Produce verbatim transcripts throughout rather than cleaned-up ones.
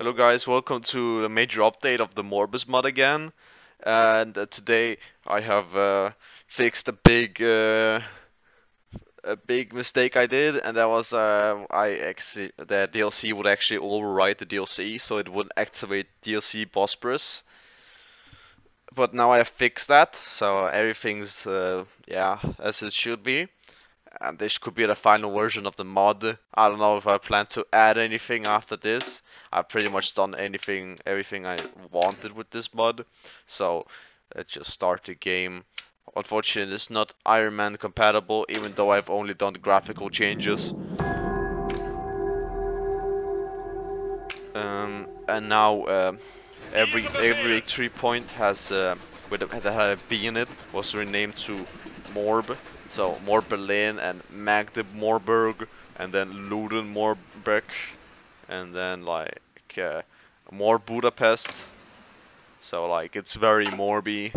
Hello guys, welcome to the major update of the Morbius mod again, and uh, today I have uh, fixed a big uh, a big mistake I did, and that was uh, I actually the D L C would actually override the D L C, so it wouldn't activate D L C Bosporus. But now I have fixed that, so everything's uh, yeah, as it should be. And this could be the final version of the mod. I don't know if I plan to add anything after this. I've pretty much done anything, everything I wanted with this mod. So let's just start the game. Unfortunately, it's not Iron Man compatible, even though I've only done graphical changes. Um, and now uh, every every three point has uh, with a, that had a B in it was renamed to Morb. So Morb Berlin and Magdeburg and then Luden Morbeck and then like uh, more Budapest. So like it's very Morby.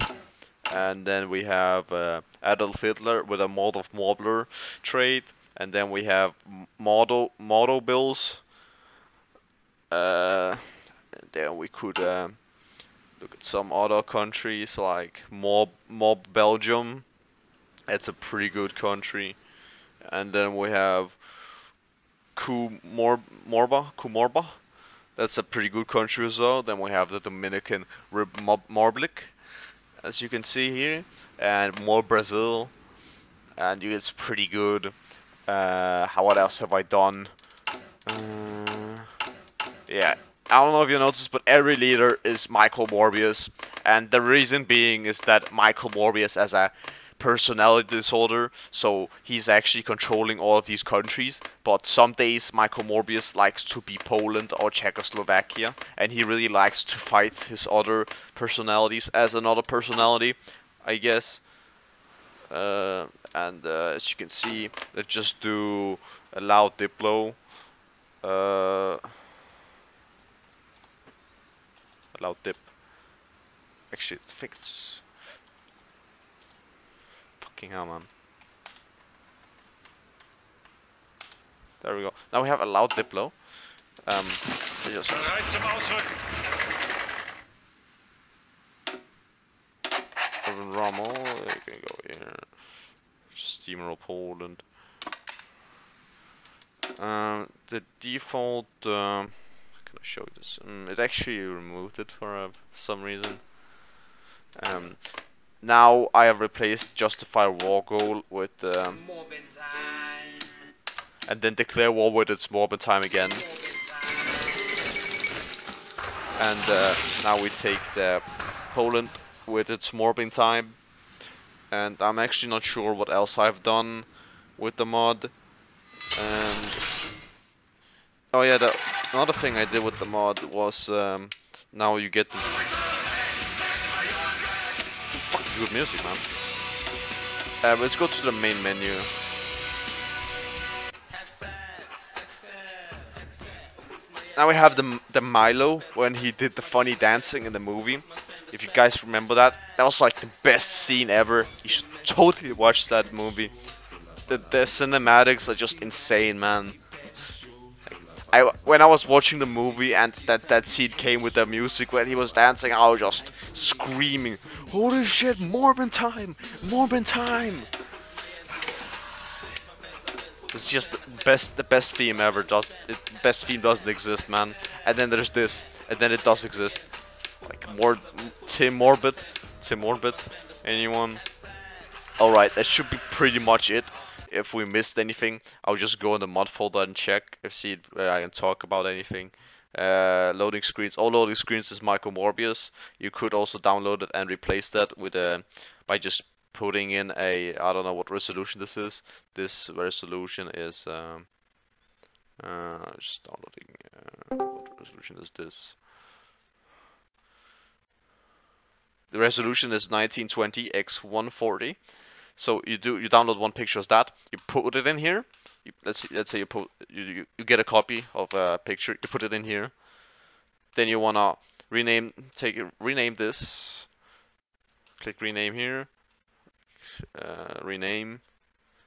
And then we have uh, Adolf Hitler with a mod of Morbler trait. And then we have model model bills. Uh, and then we could uh, look at some other countries like Mob Mob Belgium. It's a pretty good country. And then we have Comorba, Comorba. That's a pretty good country as well. Then we have the Dominican Republic, as you can see here, and more Brazil, and it's pretty good. Uh, how what else have I done? Uh, yeah, I don't know if you noticed, but every leader is Michael Morbius, and the reason being is that Michael Morbius as a personality disorder, so he's actually controlling all of these countries, but some days Michael Morbius likes to be Poland or Czechoslovakia, and he really likes to fight his other personalities as another personality, I guess. Uh, and uh, as you can see, let's just do allow Diplo, uh, allow Dip, actually it fixed. Hell, man. There we go. Now we have a loud Diplo. Um, just... Rommel, you can go here. Steamroll Poland. Um, the default. Um, can I show you this? Um, it actually removed it for uh, some reason. Um. Now I have replaced justify war goal with um, and then declare war with it's Morbin time again. And uh, now we take the Poland with its Morbin time. And I'm actually not sure what else I've done with the mod. And oh yeah, the another thing I did with the mod was um, now you get the good music, man. Uh, let's go to the main menu. Now we have the the Milo when he did the funny dancing in the movie. If you guys remember that, that was like the best scene ever. You should totally watch that movie. The the cinematics are just insane, man. I, when I was watching the movie and that, that scene came with the music when he was dancing, I was just screaming, holy shit, Morbin time! Morbin time! It's just the best the best theme ever. Does it, best theme doesn't exist, man. And then there's this, and then it does exist. Like more Tim Morbit, Tim Morbit, anyone? Alright, that should be pretty much it. If we missed anything, I'll just go in the mod folder and check if see it, uh, I can talk about anything. Uh, loading screens. All loading screens is Michael Morbius. You could also download it and replace that with a by just putting in a I don't know what resolution this is. This resolution is um, uh, just downloading. Uh, what resolution is this? The resolution is nineteen twenty by one forty. So you do you download one picture as that, you put it in here. You, let's see, let's say you put you, you you get a copy of a picture, you put it in here. Then you wanna rename take rename this. Click rename here. Uh, rename.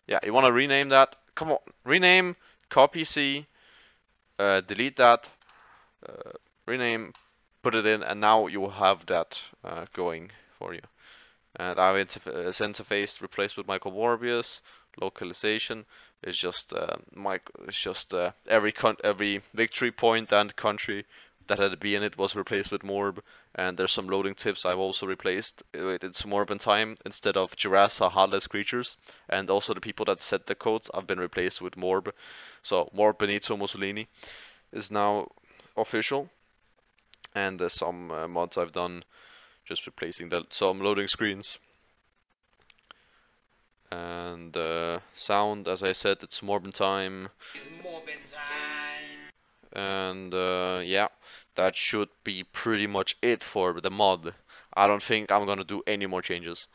Yeah, you wanna rename that. Come on, rename. Copy C. Uh, delete that. Uh, rename, put it in, and now you have that uh, going for you. And our interface replaced with Micro Morbius. Localization is just uh, my, it's just uh, every con every victory point and country that had to be in it was replaced with Morb. And there's some loading tips I've also replaced. It, it's Morb in time instead of Giraffes are heartless creatures. And also the people that set the codes have been replaced with Morb. So Morb Benito Mussolini is now official. And there's some uh, mods I've done just replacing the some loading screens. And uh, sound, as I said, it's Morbin time. It's Morbin time. And uh, yeah, that should be pretty much it for the mod. I don't think I'm gonna do any more changes.